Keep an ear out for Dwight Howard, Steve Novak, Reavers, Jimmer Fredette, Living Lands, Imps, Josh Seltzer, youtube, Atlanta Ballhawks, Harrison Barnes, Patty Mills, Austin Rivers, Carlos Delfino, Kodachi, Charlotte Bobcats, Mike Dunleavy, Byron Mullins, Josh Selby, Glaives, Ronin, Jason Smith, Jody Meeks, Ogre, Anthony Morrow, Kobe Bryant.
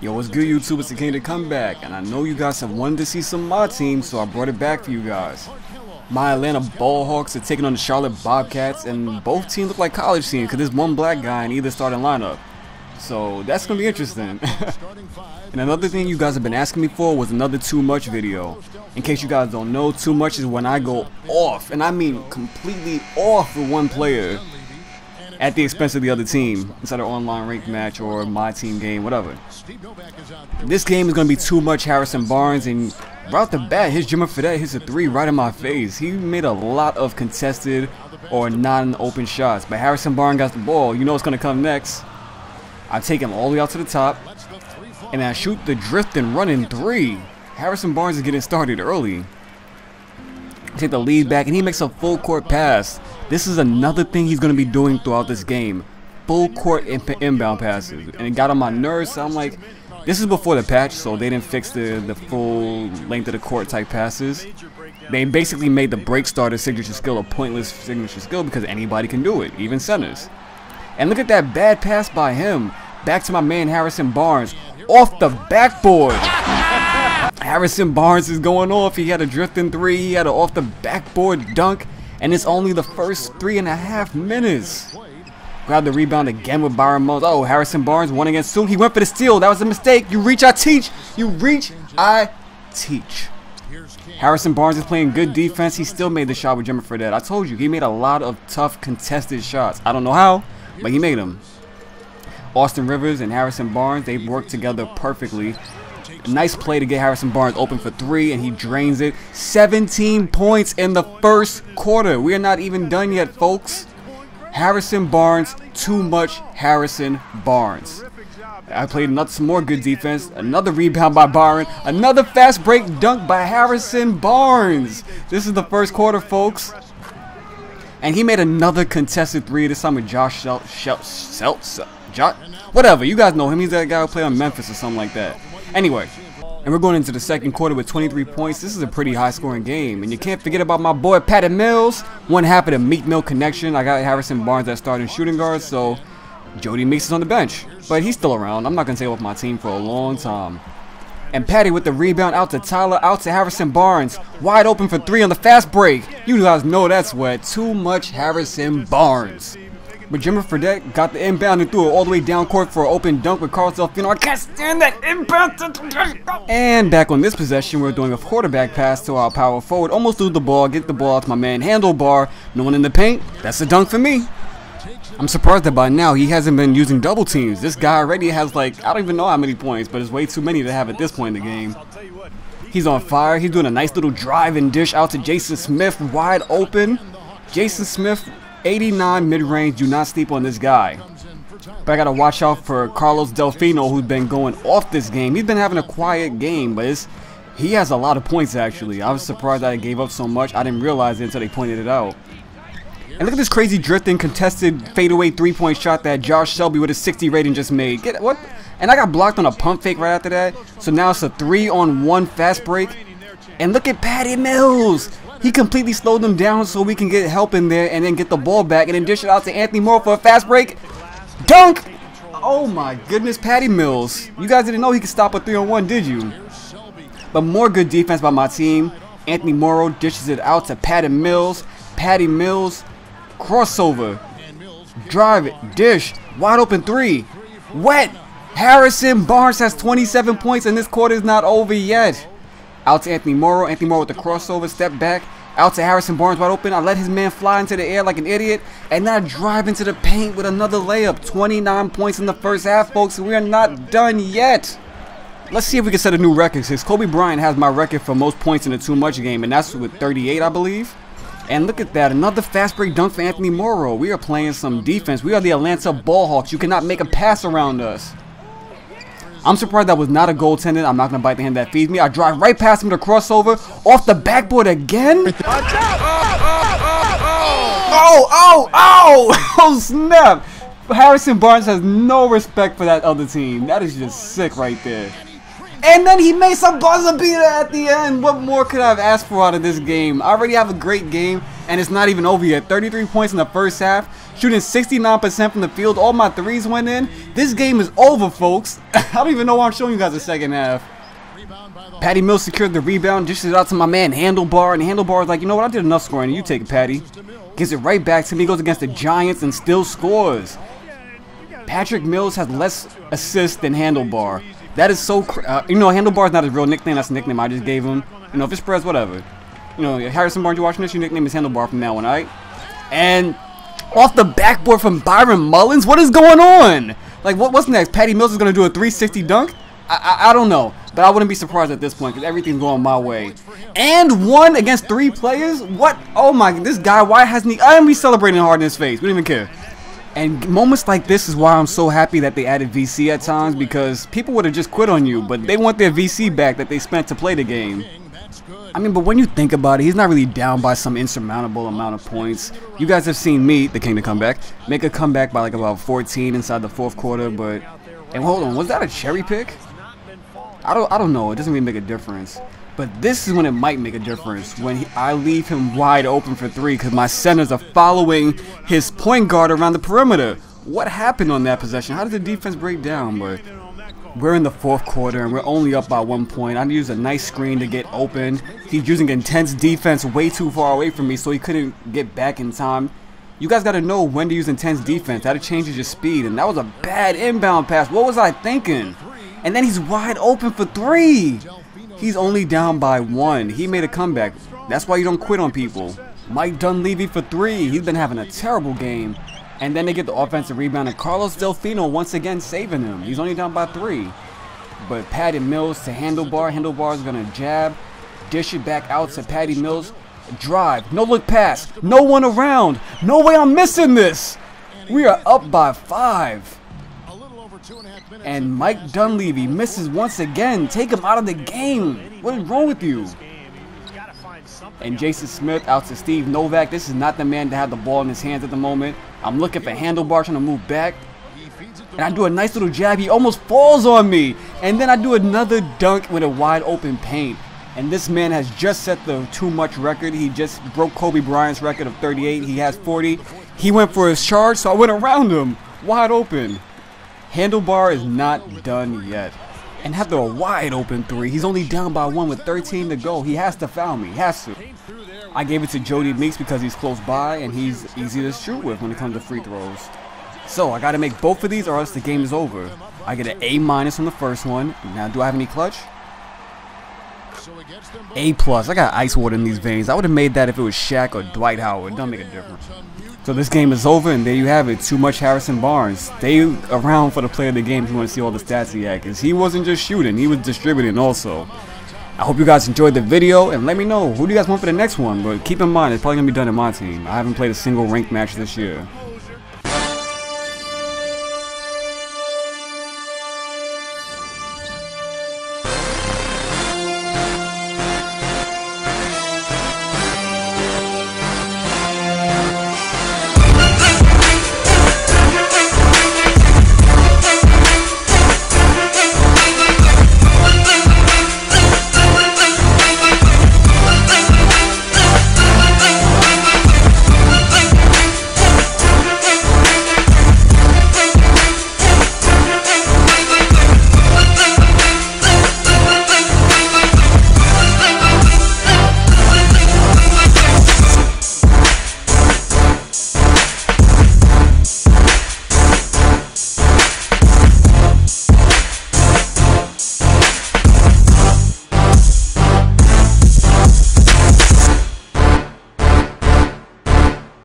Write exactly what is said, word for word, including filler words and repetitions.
Yo, what's good, YouTube? It's the King of the Comeback, and I know you guys have wanted to see some of my team, so I brought it back for you guys. My Atlanta Ballhawks are taking on the Charlotte Bobcats, and both teams look like college teams because there's one black guy in either starting lineup. So that's going to be interesting. And another thing you guys have been asking me for was another Too Much video. In case you guys don't know, Too Much is when I go off, and I mean completely off for one player at the expense of the other team inside an online ranked match or my team game, whatever. This game is going to be Too Much Harrison Barnes, and right off the bat, his Jimmer Fredette hits a three right in my face. He made a lot of contested or non-open shots, but Harrison Barnes got the ball. You know what's going to come next. I take him all the way out to the top, and I shoot the drift and run in three. Harrison Barnes is getting started early. Take the lead back, and he makes a full court pass. This is another thing he's going to be doing throughout this game. Full court in inbound passes, and it got on my nerves, so I'm like, this is before the patch, so they didn't fix the, the full length of the court type passes. They basically made the break starter signature skill a pointless signature skill because anybody can do it, even centers. And look at that bad pass by him. Back to my man Harrison Barnes. Off the backboard. Harrison Barnes is going off. He had a drifting three. He had an off the backboard dunk. And it's only the first three and a half minutes. Grab the rebound again with Byron Mullins. Oh, Harrison Barnes one against two. He went for the steal. That was a mistake. You reach, I teach. You reach, I teach. Harrison Barnes is playing good defense. He still made the shot with Jimmer Fredette. I told you, he made a lot of tough contested shots. I don't know how, but he made them. Austin Rivers and Harrison Barnes, they work together perfectly. Nice play to get Harrison Barnes open for three, and he drains it. seventeen points in the first quarter. We are not even done yet, folks. Harrison Barnes, Too Much Harrison Barnes. I played some more good defense. Another rebound by Byron. Another fast break dunk by Harrison Barnes. This is the first quarter, folks. And he made another contested three, this time with Josh Seltzer. Josh, whatever, you guys know him. He's that guy who played on Memphis or something like that. Anyway, and we're going into the second quarter with twenty-three points. This is a pretty high-scoring game, and you can't forget about my boy Patty Mills. One half of the Meek Mill connection. I got Harrison Barnes at starting shooting guard, so Jody Meeks is on the bench, but he's still around. I'm not gonna stay off my team for a long time. And Patty with the rebound out to Tyler, out to Harrison Barnes. Wide open for three on the fast break. You guys know that's wet. Too Much Harrison Barnes. But Jimmer Fredette got the inbound and threw it all the way down court for an open dunk with Carlos Delfino. I can't stand that inbound. And back on this possession, we're doing a quarterback pass to our power forward. Almost threw the ball, get the ball out to my man Handlebar. No one in the paint. That's a dunk for me. I'm surprised that by now he hasn't been using double teams. This guy already has, like, I don't even know how many points, but it's way too many to have at this point in the game. He's on fire. He's doing a nice little drive and dish out to Jason Smith, wide open. Jason Smith, eighty-nine mid-range. Do not sleep on this guy. But I got to watch out for Carlos Delfino, who's been going off this game. He's been having a quiet game, but it's, he has a lot of points, actually. I was surprised that I gave up so much. I didn't realize it until they pointed it out. And look at this crazy drifting contested fadeaway three-point shot that Josh Selby with a sixty rating just made. Get what? And I got blocked on a pump fake right after that. So now it's a three on one fast break. And look at Patty Mills. He completely slowed them down so we can get help in there and then get the ball back and then dish it out to Anthony Morrow for a fast break. Dunk! Oh my goodness, Patty Mills. You guys didn't know he could stop a three on one, did you? But more good defense by my team. Anthony Morrow dishes it out to Patty Mills. Patty Mills. Crossover, drive it, dish, wide open three, wet. Harrison Barnes has twenty-seven points and this quarter is not over yet. Out to Anthony Morrow, Anthony Morrow with the crossover, step back, out to Harrison Barnes wide open. I let his man fly into the air like an idiot and then I drive into the paint with another layup. twenty-nine points in the first half, folks, and we are not done yet. Let's see if we can set a new record since Kobe Bryant has my record for most points in a Too Much game, and that's with thirty-eight, I believe. And look at that, another fast break dunk for Anthony Morrow. We are playing some defense. We are the Atlanta Ballhawks. You cannot make a pass around us. I'm surprised that was not a goaltender. I'm not going to bite the hand that feeds me. I drive right past him to crossover. Off the backboard again. Oh, oh, oh, oh, snap. Harrison Barnes has no respect for that other team. That is just sick right there. And then he made some buzzer beater at the end. What more could I have asked for out of this game? I already have a great game, and it's not even over yet. thirty-three points in the first half. shooting sixty-nine percent from the field. All my threes went in. This game is over, folks. I don't even know why I'm showing you guys the second half. Patty Mills secured the rebound, dishes it out to my man Handlebar, and Handlebar is like, you know what, I did enough scoring, you take it, Patty. Gives it right back to me, goes against the Giants and still scores. Patrick Mills has less assists than Handlebar. That is so cr uh, you know, Handlebar is not his real nickname, that's the nickname I just gave him. You know, if it spreads, whatever. You know, Harrison Barnes, you're watching this, your nickname is Handlebar from now on, alright? And off the backboard from Byron Mullins, what is going on? Like, what, what's next? Patty Mills is going to do a three sixty dunk? I, I, I don't know, but I wouldn't be surprised at this point because everything's going my way. And one against three players? What? Oh my, this guy, why hasn't he? I am be celebrating hard in his face. We don't even care. And moments like this is why I'm so happy that they added V C at times, because people would have just quit on you, but they want their V C back that they spent to play the game. I mean, but when you think about it, he's not really down by some insurmountable amount of points. You guys have seen me, the king to come back, make a comeback by like about fourteen inside the fourth quarter, but... And hold on, was that a cherry pick? I don't, I don't know. It doesn't really make a difference. But this is when it might make a difference, when he, I leave him wide open for three because my centers are following his point guard around the perimeter. What happened on that possession? How did the defense break down? But we're in the fourth quarter and we're only up by one point. I used a nice screen to get open. He's using intense defense way too far away from me, so he couldn't get back in time. You guys got to know when to use intense defense. That changes your speed, and that was a bad inbound pass. What was I thinking? And then he's wide open for three. He's only down by one. He made a comeback. That's why you don't quit on people. Mike Dunleavy for three. He's been having a terrible game. And then they get the offensive rebound, and Carlos Delfino once again saving him. He's only down by three. But Patty Mills to Handlebar. Handlebar's going to jab. Dish it back out to Patty Mills. Drive. No look pass. No one around. No way I'm missing this. We are up by five. And Mike Dunleavy misses once again. Take him out of the game. What is wrong with you? And Jason Smith out to Steve Novak. This is not the man to have the ball in his hands at the moment. I'm looking for Handlebar, trying to move back. And I do a nice little jab. He almost falls on me. And then I do another dunk with a wide open paint. And this man has just set the too much record. He just broke Kobe Bryant's record of thirty-eight. He has forty. He went for his charge, so I went around him. Wide open. Handlebar is not done yet. And after a wide open three, he's only down by one with thirteen to go. He has to foul me. He has to. I gave it to Jody Meeks because he's close by and he's easy to shoot with when it comes to free throws. So I got to make both of these or else the game is over. I get an A minus on the first one. Now, do I have any clutch? A plus. I got ice water in these veins. I would have made that if it was Shaq or Dwight Howard. Don't make a difference. So this game is over, and there you have it. Too much Harrison Barnes. Stay around for the play of the game if you want to see all the stats he had, because he wasn't just shooting, he was distributing also. I hope you guys enjoyed the video, and let me know who do you guys want for the next one. But keep in mind, it's probably going to be done in my team. I haven't played a single ranked match this year.